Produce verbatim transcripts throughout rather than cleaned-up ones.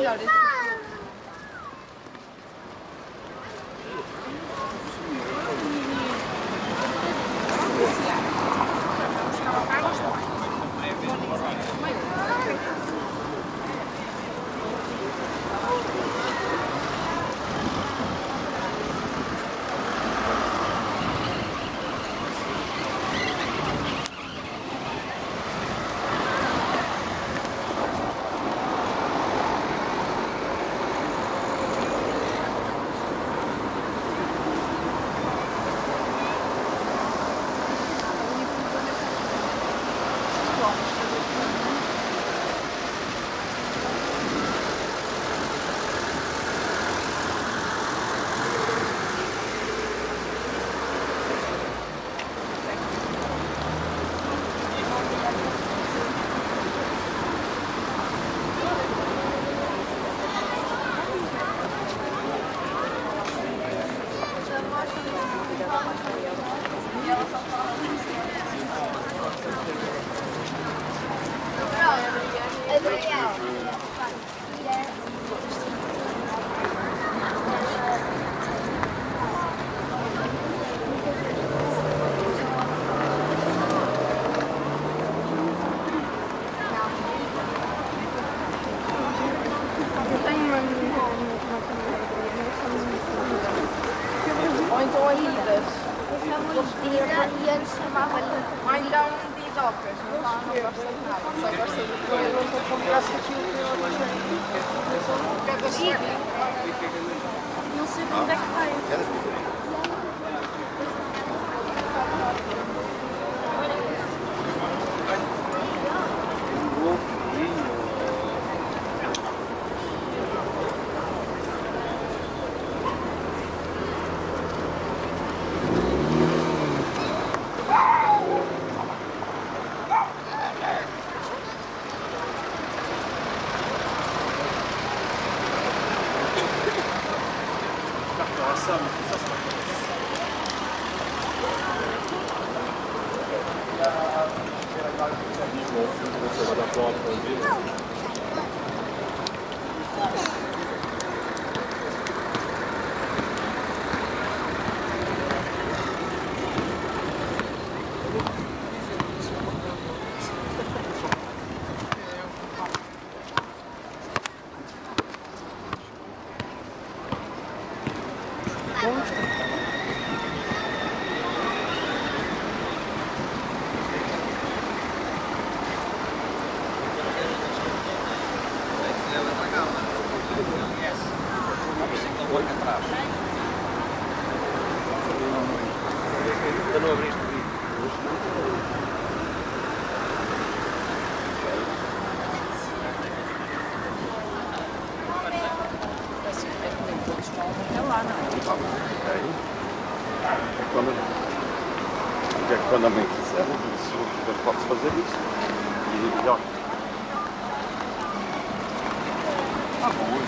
flores. Quando a mãe quiser, eu posso fazer isso. E melhor. Tá bom,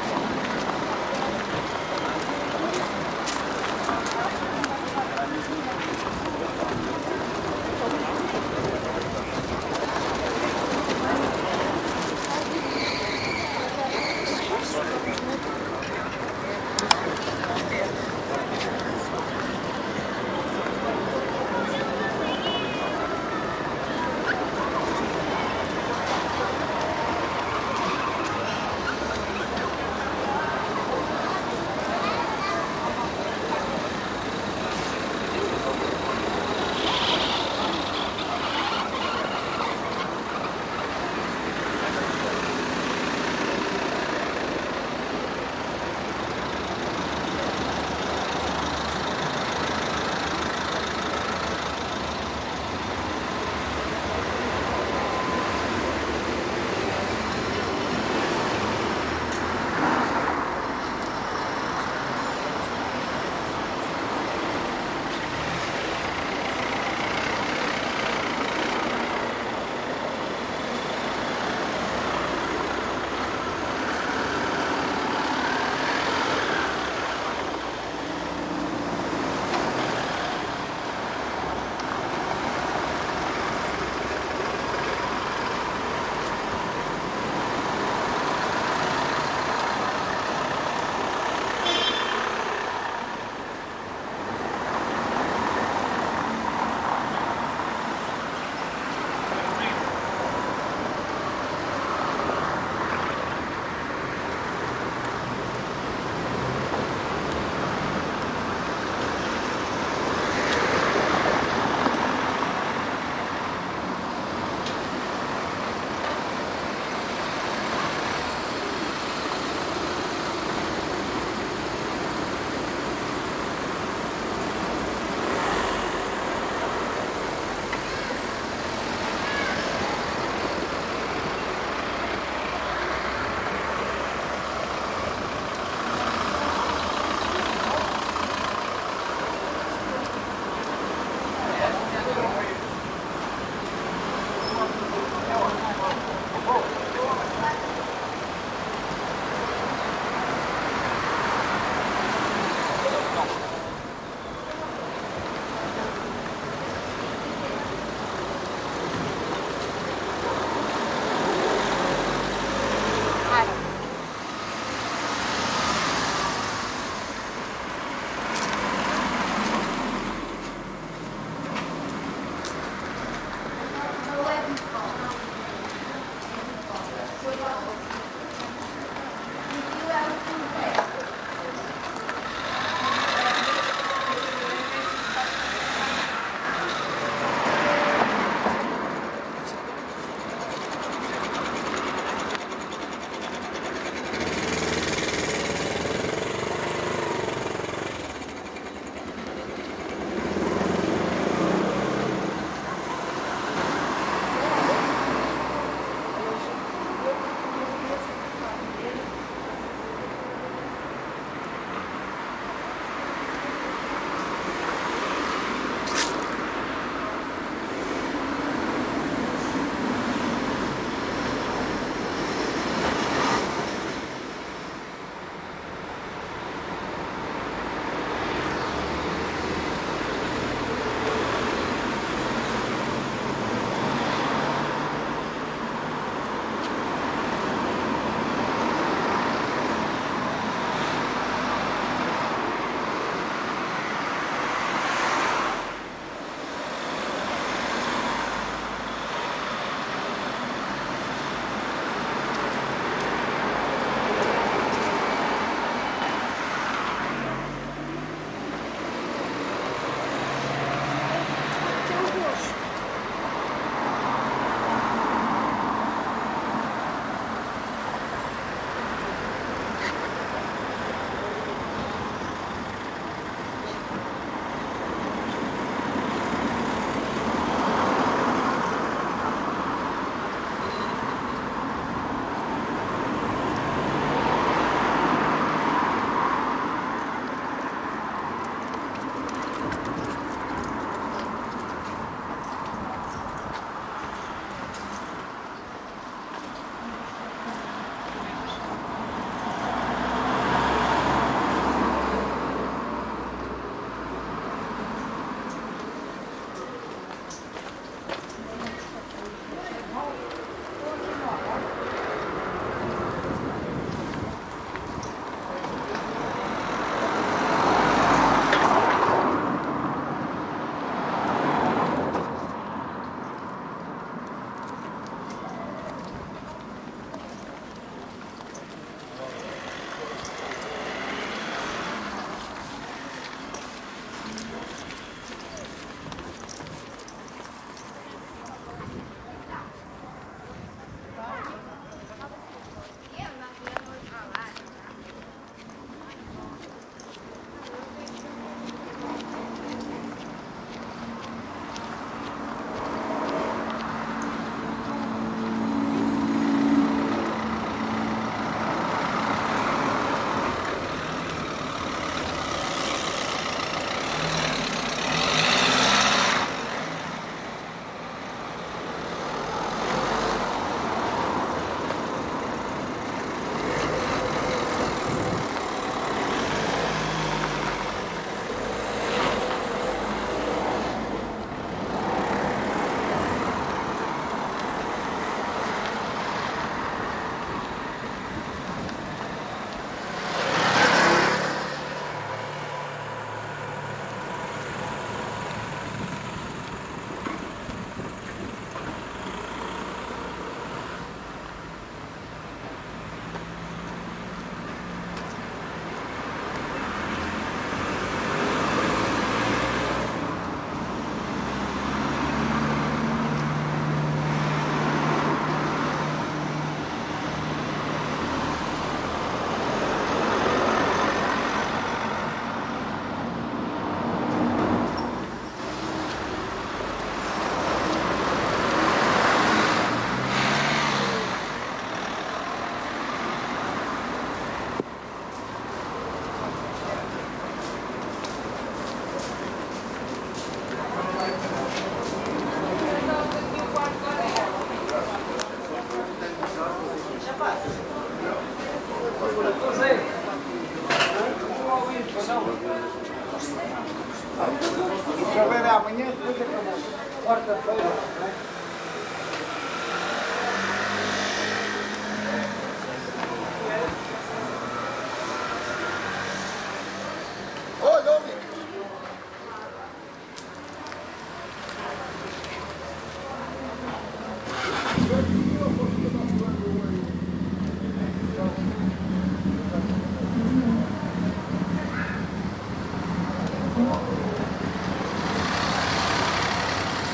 O trabalho é amanhã, depois acabou. Quarta-feira, não é?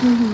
Mm-hmm.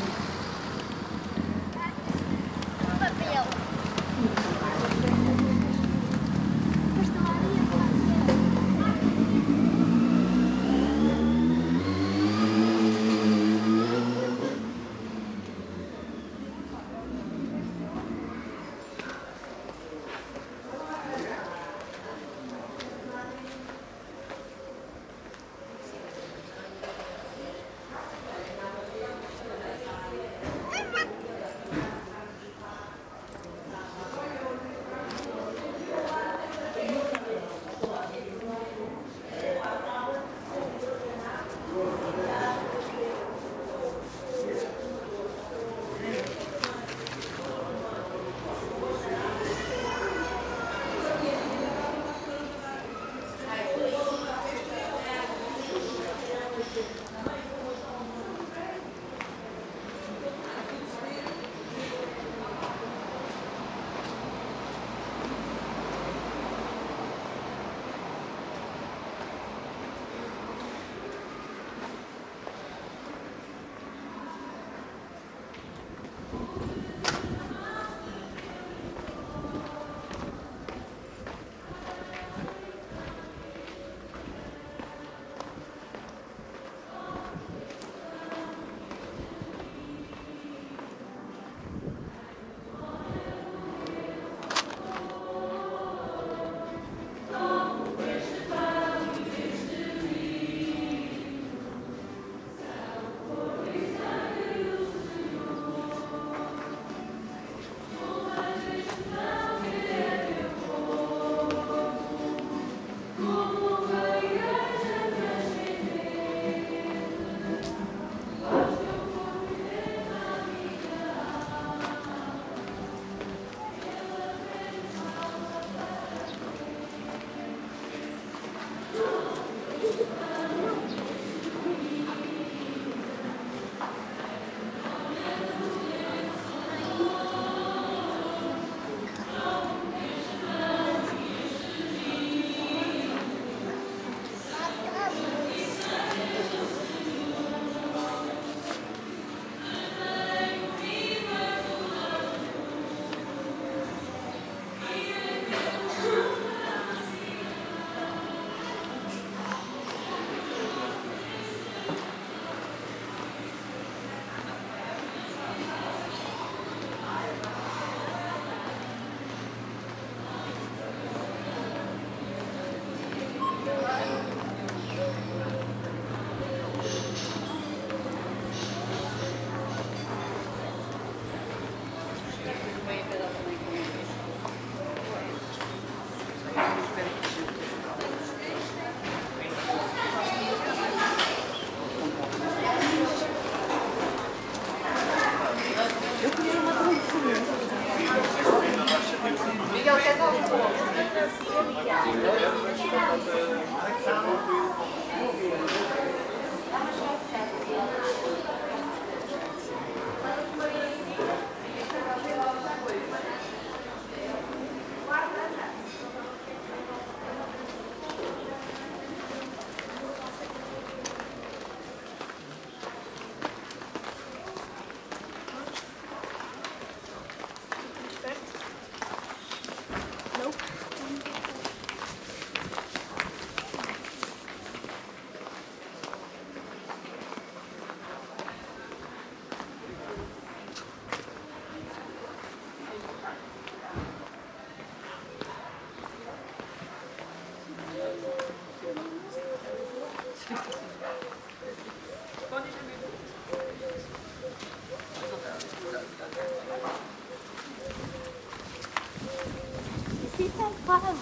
Wow.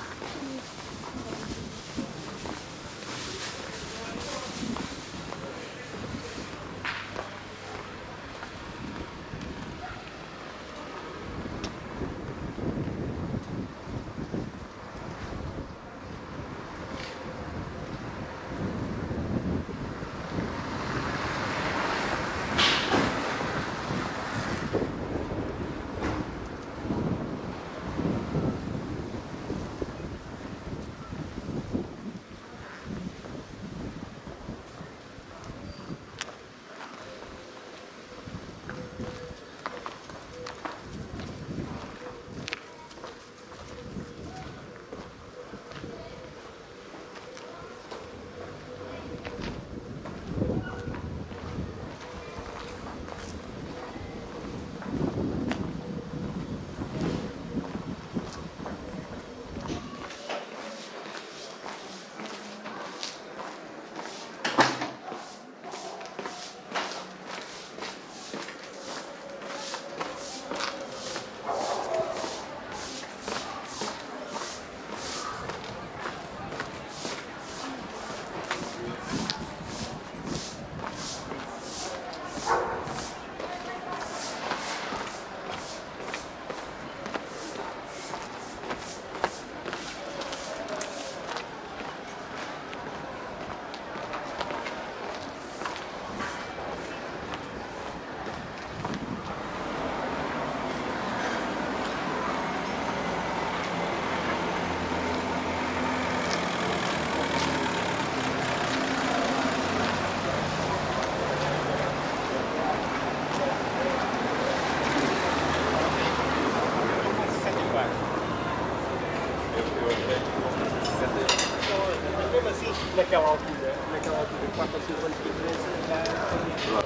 quatro ou cinco anos de diferença, já...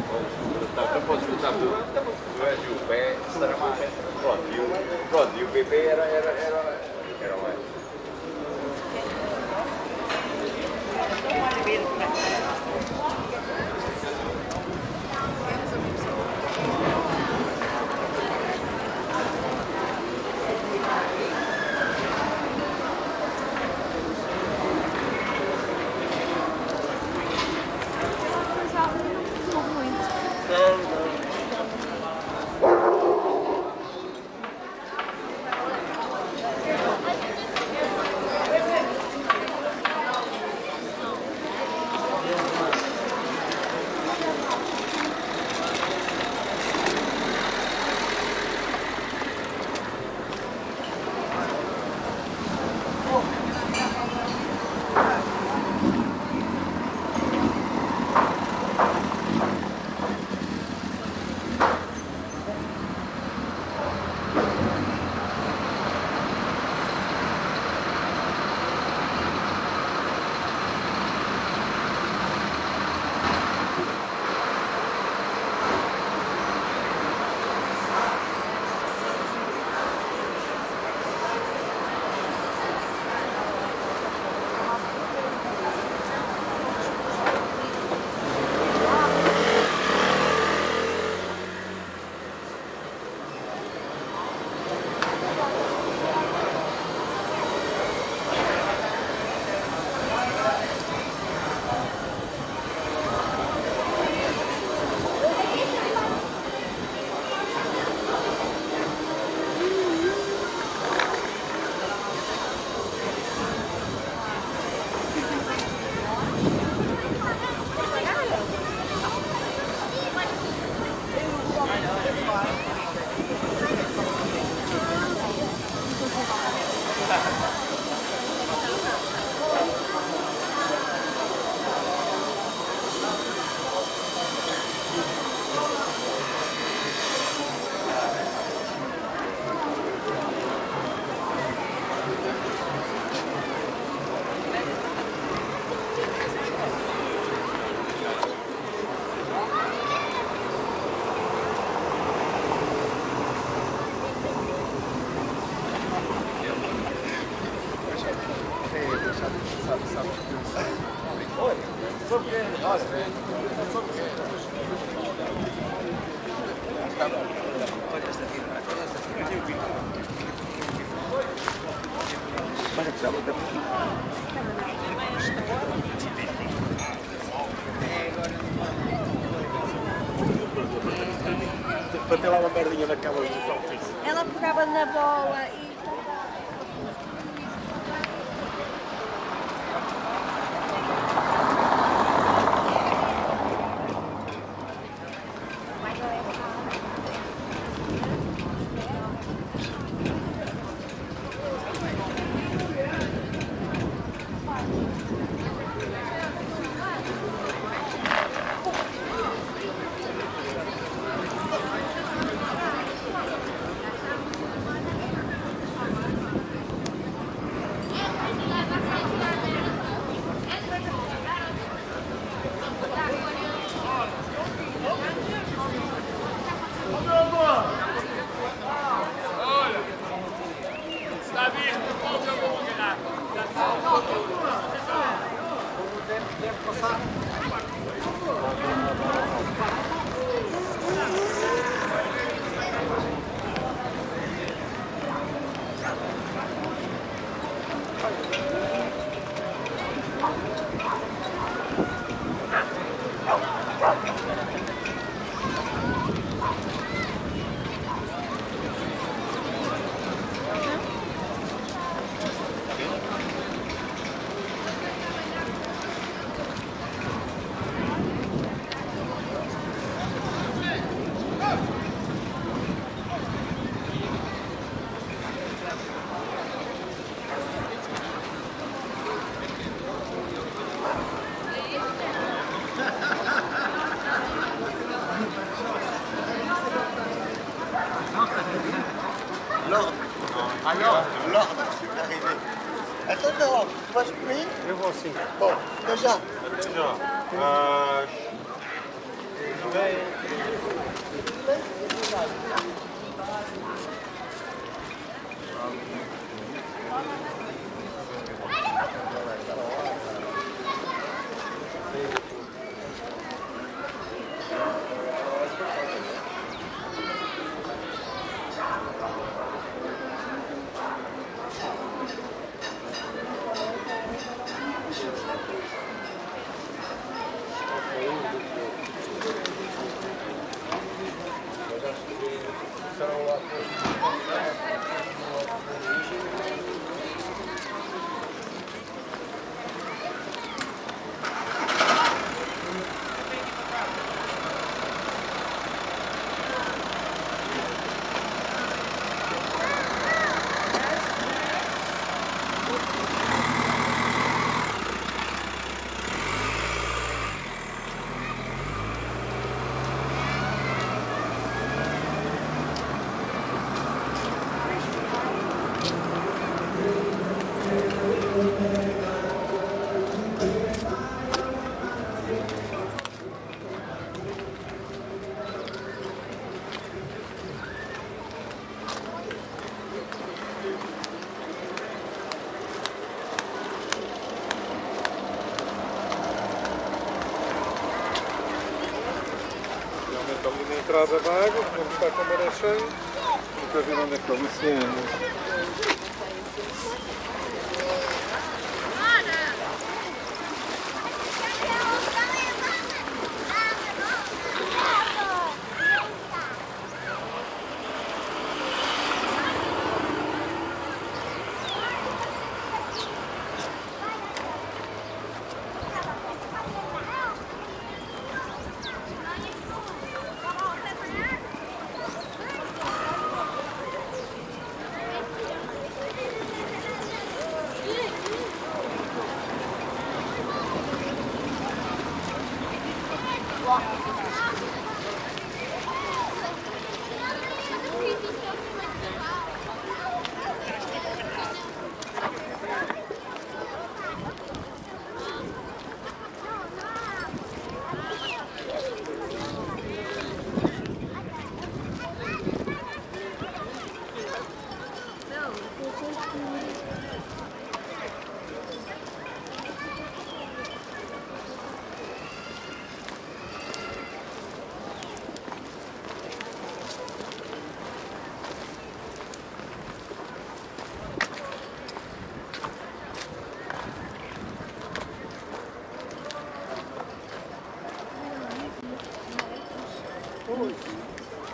Então podes perguntar tudo. E o pé, será mais. Pronto, e o bebê era mais. Bateu lá uma merdinha naquela de só fiz. Ela pegava na bola e... Attends, tu vas sprinter? Je vois aussi. Bon, déjà. Все. А, давай. Entrada da água, vamos estar com a maré cheia. Nunca viram onde é que é o oceano.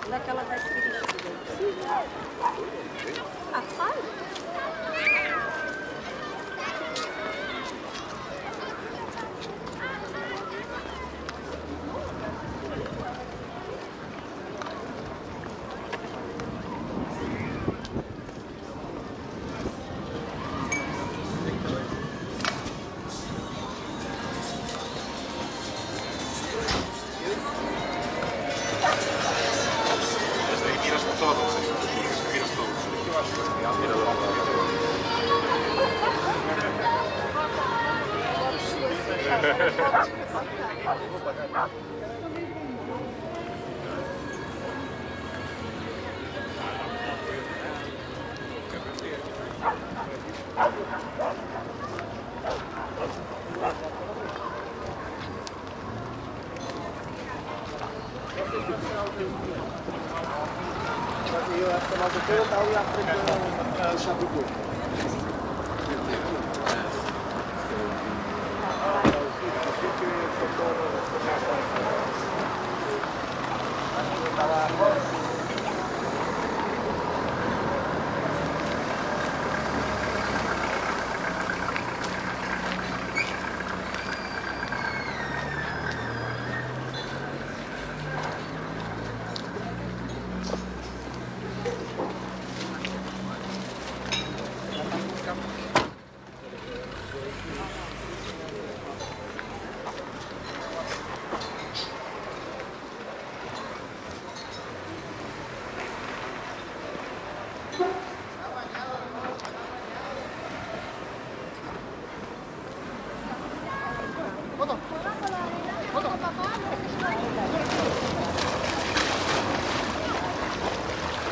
Daquela da esquerda. Ah, sai? Gracias.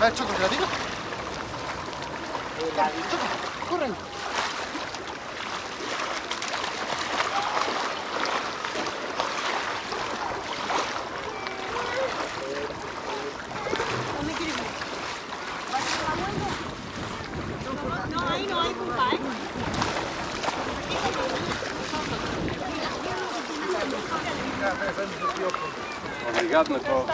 A ver, Choco, ¿te la tiro? Choco, córrelo. ¿Dónde quieres ir? ¿Vas a la vuelta? No, ahí no hay culpa, ¿eh? Obrigado, Nicole.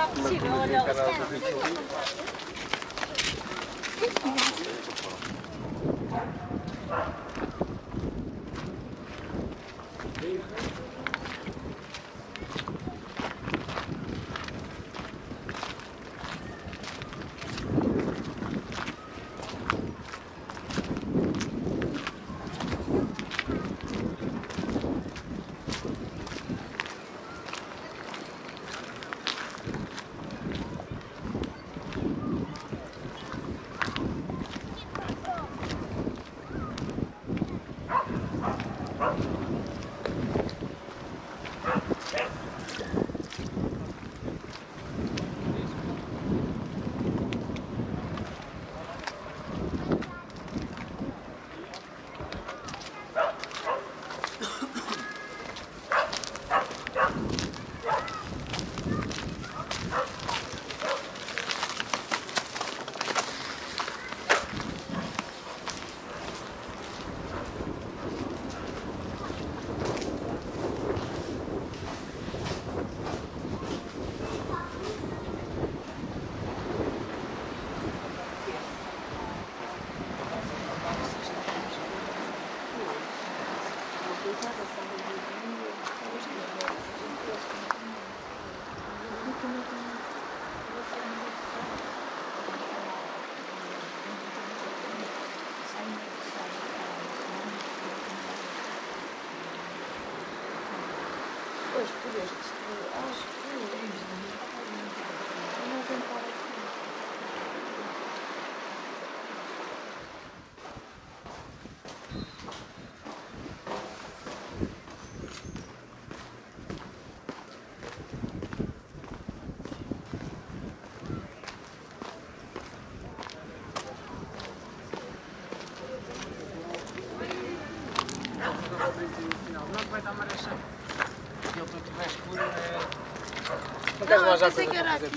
Eu pensei que era aqui.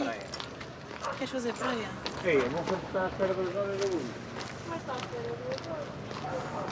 Queres fazer praia? É, vamos estar à espera das horas da luz. Mas está à espera das horas.